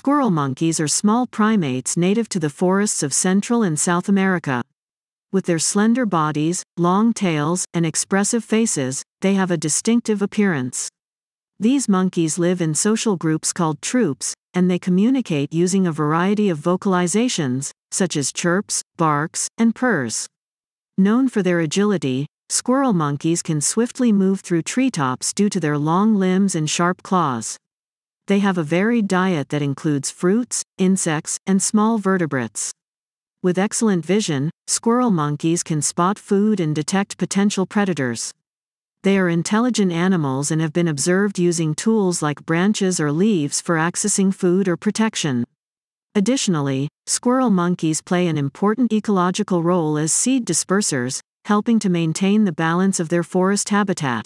squirrel monkeys are small primates native to the forests of Central and South America. With their slender bodies, long tails, and expressive faces, they have a distinctive appearance. These monkeys live in social groups called troops, and they communicate using a variety of vocalizations, such as chirps, barks, and purrs. Known for their agility, squirrel monkeys can swiftly move through treetops due to their long limbs and sharp claws. They have a varied diet that includes fruits, insects, and small vertebrates. With excellent vision, squirrel monkeys can spot food and detect potential predators. They are intelligent animals and have been observed using tools like branches or leaves for accessing food or protection. Additionally, squirrel monkeys play an important ecological role as seed dispersers, helping to maintain the balance of their forest habitat.